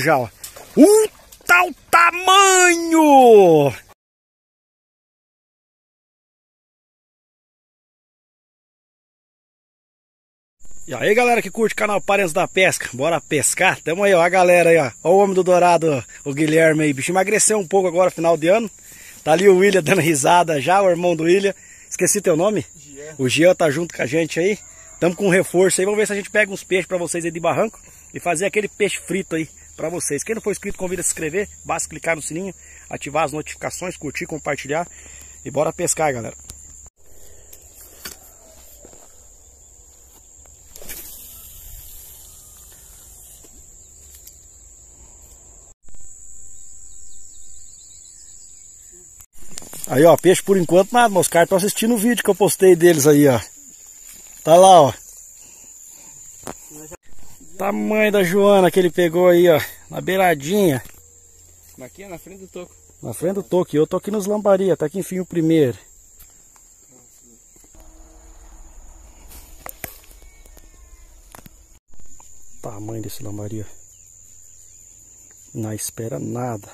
já, ó. Tal tamanho! E aí, galera que curte o canal Parentes da Pesca, bora pescar? Tamo aí, ó, a galera aí, ó. Ó o homem do dourado, o Guilherme aí, bicho, emagreceu um pouco agora, final de ano. Tá ali o William dando risada já, o irmão do William. Esqueci teu nome? Gia. O Gia tá junto com a gente aí. Tamo com um reforço aí, vamos ver se a gente pega uns peixes pra vocês aí de barranco e fazer aquele peixe frito aí pra vocês. Quem não for inscrito, convida a se inscrever, basta clicar no sininho, ativar as notificações, curtir, compartilhar e bora pescar, galera. Aí, ó, peixe por enquanto nada, meus caras estão assistindo o vídeo que eu postei deles aí, ó. Tá lá, ó. Tamanho da Joana que ele pegou aí, ó. Na beiradinha. Aqui é na frente do toco. Na frente do toco. E eu tô aqui nos lambaria, tá aqui enfim o primeiro. Tamanho desse lambaria. Não espera nada.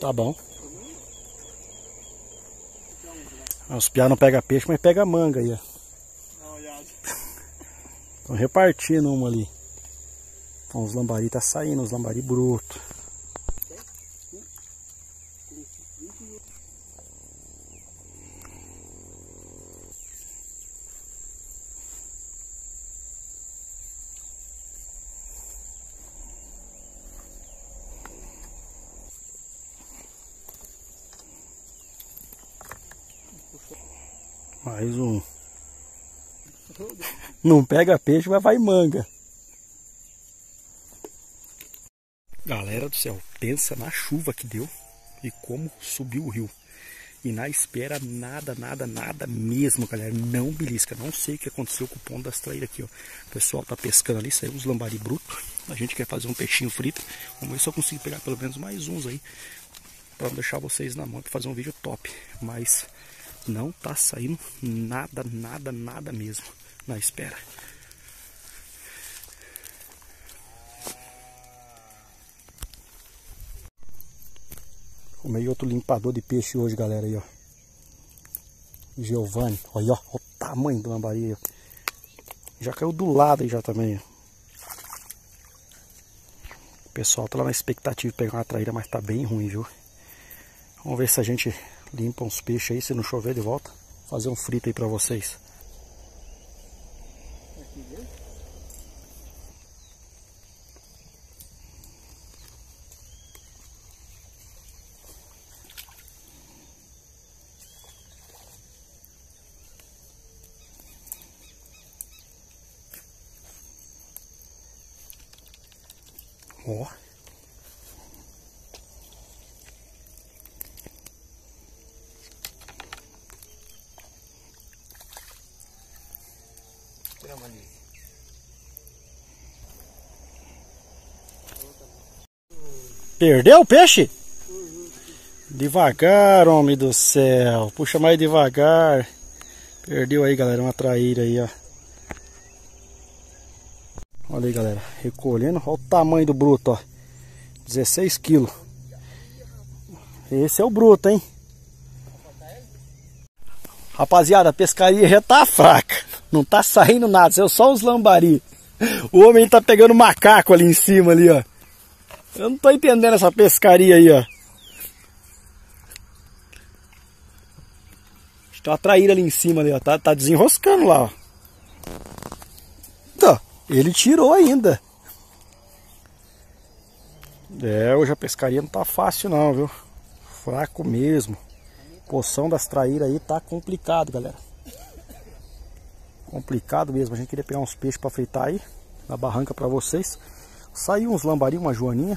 Tá bom. Os piá não pega peixe, mas pega manga aí, ó. Estão repartindo uma ali. Então, os lambari tá saindo, os lambari bruto. Mais um. Não pega peixe, mas vai manga. Galera do céu, pensa na chuva que deu e como subiu o rio. E na espera nada, nada, nada mesmo, galera. Não belisca. Não sei o que aconteceu com o pão das traíras aqui, ó. O pessoal tá pescando ali, saiu uns lambari brutos. A gente quer fazer um peixinho frito. Vamos ver se eu consigo pegar pelo menos mais uns aí, pra deixar vocês na mão, pra fazer um vídeo top. Mas não tá saindo nada, nada, nada mesmo. Na espera. Comei outro limpador de peixe hoje, galera. Aí, ó. Giovanni. Olha, ó. Olha o tamanho do lambari. Já caiu do lado aí já também. Ó. O pessoal tá lá na expectativa de pegar uma traíra, mas tá bem ruim, viu? Vamos ver se a gente limpa uns peixes aí, se não chover de volta. Fazer um frito aí pra vocês. Ó. Perdeu o peixe? Devagar, homem do céu. Puxa mais devagar. Perdeu aí, galera, uma traíra aí, ó. Olha aí, galera, recolhendo. Olha o tamanho do bruto, ó. 16 quilos. Esse é o bruto, hein? Rapaziada, a pescaria já tá fraca. Não tá saindo nada, são só os lambari. O homem tá pegando macaco ali em cima, ali, ó. Eu não tô entendendo essa pescaria aí, ó. Tem uma traíra ali em cima, ali, ó. Tá desenroscando lá, ó. Então, ele tirou ainda. É, hoje a pescaria não tá fácil não, viu? Fraco mesmo. Poção das traíras aí tá complicado, galera. Complicado mesmo. A gente queria pegar uns peixes para fritar aí na barranca para vocês. Saiu uns lambari, uma joaninha.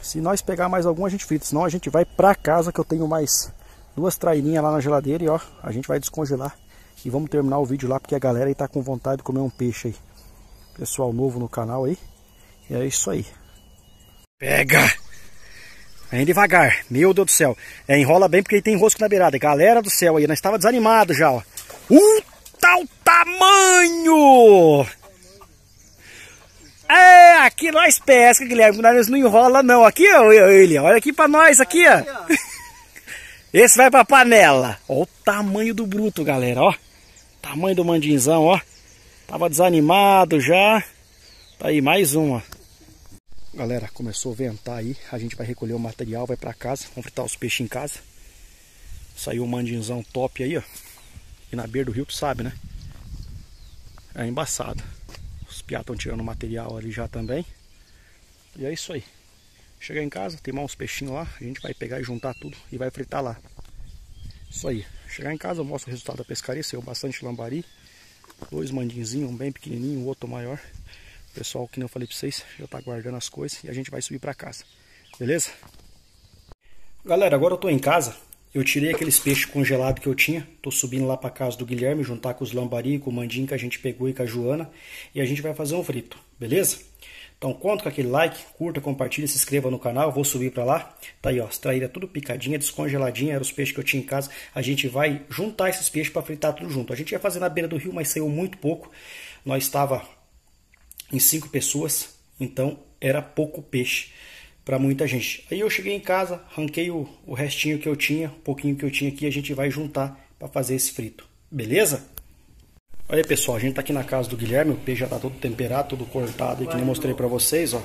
Se nós pegar mais algum, a gente frita. Senão a gente vai para casa, que eu tenho mais Duas trairinhas lá na geladeira e ó, a gente vai descongelar e vamos terminar o vídeo lá, porque a galera aí tá com vontade de comer um peixe aí. Pessoal novo no canal aí. E é isso aí. Pega! Vem devagar, meu Deus do céu. É, enrola bem porque tem rosco na beirada. Galera do céu aí, nós estava desanimado já, ó. Tá o tamanho! É, aqui nós pesca, Guilherme, nós não enrola não. Aqui, ó, ele, olha aqui pra nós, aqui, ó. Esse vai pra panela. Ó o tamanho do bruto, galera, ó. Tamanho do mandinzão, ó. Tava desanimado já. Tá aí, mais um, ó. Galera, começou a ventar aí, a gente vai recolher o material, vai pra casa, vamos fritar os peixes em casa. Saiu um mandinzão top aí, ó. E na beira do rio, tu sabe, né? É embaçado. Os piá estão tirando o material ali já também. E é isso aí. Chegar em casa, tem uns peixinhos lá, a gente vai pegar e juntar tudo e vai fritar lá. Isso aí. Chegar em casa, eu mostro o resultado da pescaria, saiu bastante lambari. Dois mandinzinhos, um bem pequenininho, o outro maior. Pessoal, que nem eu falei pra vocês, já tá guardando as coisas e a gente vai subir pra casa, beleza? Galera, agora eu tô em casa, eu tirei aqueles peixes congelados que eu tinha, tô subindo lá pra casa do Guilherme, juntar com os lambari, com o mandim que a gente pegou e com a Joana, e a gente vai fazer um frito, beleza? Então conta com aquele like, curta, compartilha, se inscreva no canal, vou subir pra lá. Tá aí, ó, as traíras tudo picadinha, descongeladinha, eram os peixes que eu tinha em casa. A gente vai juntar esses peixes pra fritar tudo junto. A gente ia fazer na beira do rio, mas saiu muito pouco. Nós estava em 5 pessoas, então era pouco peixe para muita gente. Aí eu cheguei em casa, arranquei o restinho que eu tinha, o pouquinho que eu tinha aqui, a gente vai juntar para fazer esse frito, beleza? Olha aí, pessoal, a gente tá aqui na casa do Guilherme, o peixe já tá todo temperado, todo cortado, que eu mostrei para vocês, ó.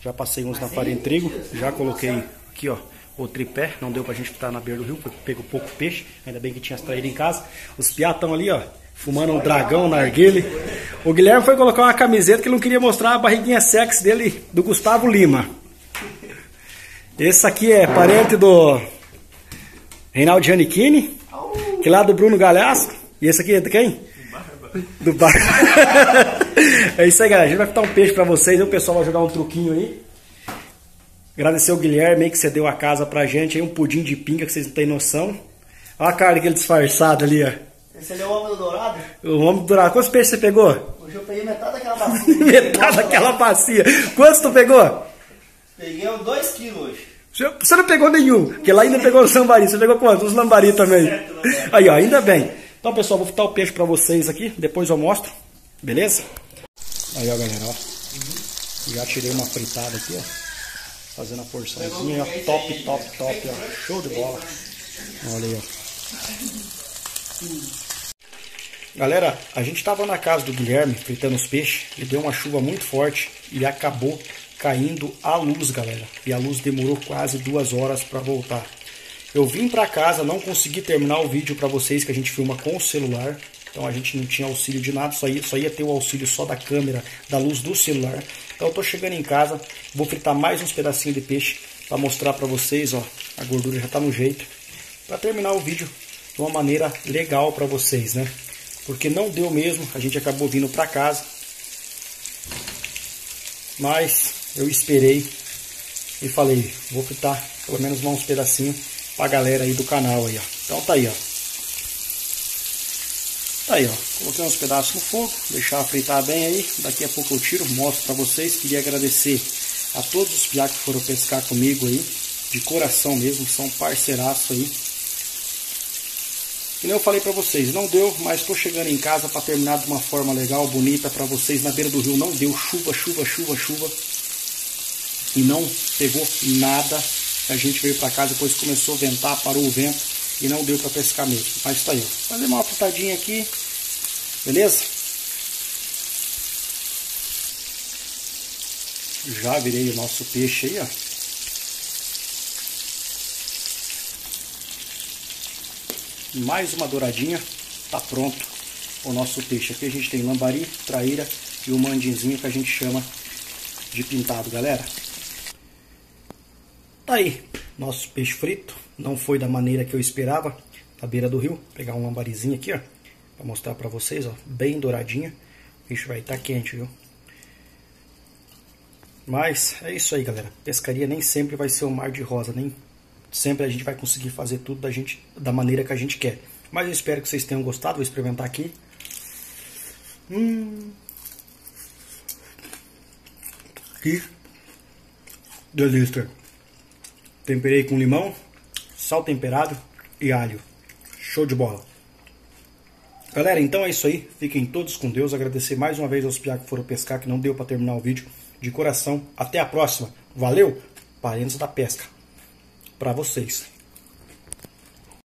Já passei uns na farinha de trigo, já coloquei aqui, ó, o tripé, não deu pra gente ficar na beira do rio, porque pegou pouco peixe, ainda bem que tinha as traíras em casa. Os piá estão ali, ó, fumando um dragão na narguile. O Guilherme foi colocar uma camiseta que ele não queria mostrar a barriguinha sexy dele, do Gustavo Lima. Esse aqui é parente do Reinaldo Giannichini, que lá do Bruno Galhasco. E esse aqui é de quem? Do Barba. É isso aí, galera. A gente vai fritar um peixe pra vocês. O pessoal vai jogar um truquinho aí. Agradecer o Guilherme aí que cedeu a casa pra gente. Aí um pudim de pinga que vocês não têm noção. Olha a cara daquele disfarçado ali, ó. Esse ali é o homem do dourado? O homem do dourado. Quantos peixes você pegou? Hoje eu peguei metade daquela bacia. Metade daquela bacia. Quantos tu pegou? Peguei uns 2 kg hoje. Você não pegou nenhum, porque lá ainda pegou os lambari. Você pegou quantos? Os lambari também. Certo, lambari. Aí, ó, ainda bem. Então, pessoal, vou fritar o peixe pra vocês aqui. Depois eu mostro. Beleza? Aí, ó, galera, ó. Já tirei uma fritada aqui, ó. Fazendo a porçãozinha, ó. Top, top, top, ó. Show de bola. Olha aí, ó. Galera, a gente estava na casa do Guilherme fritando os peixes e deu uma chuva muito forte e acabou caindo a luz, galera. E a luz demorou quase 2 horas para voltar. Eu vim para casa, não consegui terminar o vídeo para vocês, que a gente filma com o celular. Então a gente não tinha auxílio de nada, só ia ter o auxílio só da câmera, da luz do celular. Então eu tô chegando em casa, vou fritar mais uns pedacinhos de peixe para mostrar para vocês, ó, a gordura já tá no jeito. Para terminar o vídeo de uma maneira legal para vocês, né? Porque não deu mesmo, a gente acabou vindo para casa. Mas eu esperei e falei, vou fritar pelo menos uns pedacinhos pra galera aí do canal aí, ó. Então tá aí, ó. Tá aí, ó. Coloquei uns pedaços no fogo, deixar fritar bem aí. Daqui a pouco eu tiro, mostro pra vocês. Queria agradecer a todos os piá que foram pescar comigo aí. De coração mesmo, são parceiraços aí. Que nem eu falei pra vocês, não deu, mas tô chegando em casa pra terminar de uma forma legal, bonita pra vocês. Na beira do rio não deu, chuva, chuva, chuva, chuva. E não pegou nada. A gente veio pra casa, depois começou a ventar, parou o vento e não deu pra pescar mesmo. Mas tá aí, ó. Fazer uma fritadinha aqui, beleza? Já virei o nosso peixe aí, ó. Mais uma douradinha, tá pronto o nosso peixe. Aqui a gente tem lambari, traíra e o mandinzinho que a gente chama de pintado, galera. Tá aí, nosso peixe frito. Não foi da maneira que eu esperava, na beira do rio. Vou pegar um lambarizinho aqui, ó, pra mostrar pra vocês, ó, bem douradinha. O peixe vai estar quente, viu? Mas é isso aí, galera. Pescaria nem sempre vai ser um mar de rosa, nem sempre a gente vai conseguir fazer tudo da maneira que a gente quer. Mas eu espero que vocês tenham gostado. Vou experimentar aqui. Que delícia! Temperei com limão, sal temperado e alho. Show de bola! Galera, então é isso aí. Fiquem todos com Deus. Agradecer mais uma vez aos piá que foram pescar, que não deu para terminar o vídeo. De coração, até a próxima. Valeu! Parentes da Pesca. Para vocês.